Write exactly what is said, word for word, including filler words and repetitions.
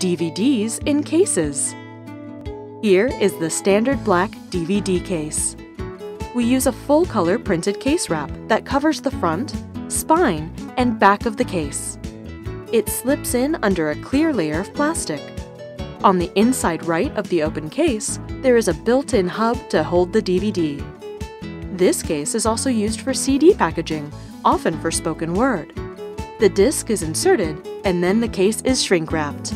D V Ds in cases. Here is the standard black D V D case. We use a full-color printed case wrap that covers the front, spine, and back of the case. It slips in under a clear layer of plastic. On the inside right of the open case, there is a built-in hub to hold the D V D. This case is also used for C D packaging, often for spoken word. The disc is inserted, and then the case is shrink-wrapped.